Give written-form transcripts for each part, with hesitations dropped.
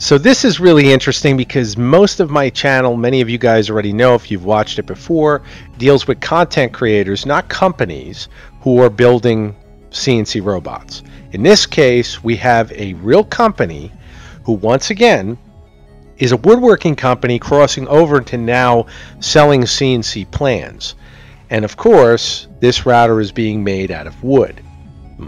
So this is really interesting because most of my channel, many of you guys already know if you've watched it before, deals with content creators, not companies, who are building CNC robots. In this case, we have a real company who, once again, is a woodworking company crossing over to now selling CNC plans. And of course, this router is being made out of wood.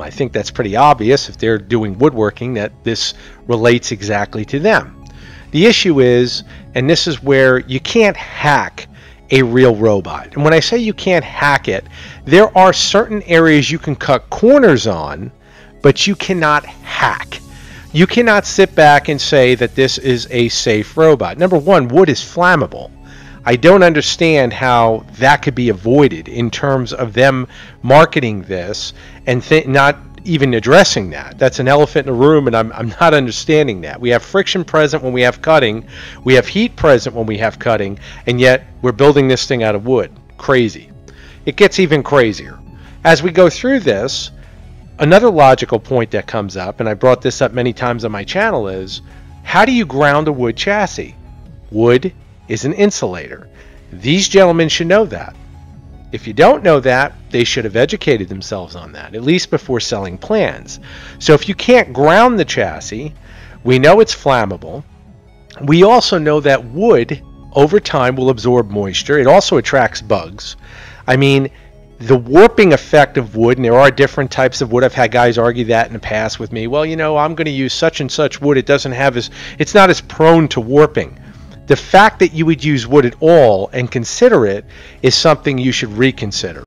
I think that's pretty obvious if they're doing woodworking that this relates exactly to them. The issue is, and this is where you can't hack a real robot. And when I say you can't hack it, there are certain areas you can cut corners on, but you cannot hack. You cannot sit back and say that this is a safe robot. Number one, wood is flammable. I don't understand how that could be avoided in terms of them marketing this and not even addressing that. That's an elephant in the room, and I'm not understanding that. We have friction present when we have cutting. We have heat present when we have cutting, and yet we're building this thing out of wood. Crazy. It gets even crazier. As we go through this, another logical point that comes up, and I brought this up many times on my channel, is how do you ground a wood chassis? Wood is an insulator. These gentlemen should know that. If you don't know that, they should have educated themselves on that, at least before selling plans. So if you can't ground the chassis, we know it's flammable. We also know that wood over time will absorb moisture. It also attracts bugs. I mean, the warping effect of wood, and there are different types of wood. I've had guys argue that in the past with me. Well, you know, I'm going to use such and such wood. It doesn't have as, it's not as prone to warping. The fact that you would use wood at all and consider it is something you should reconsider.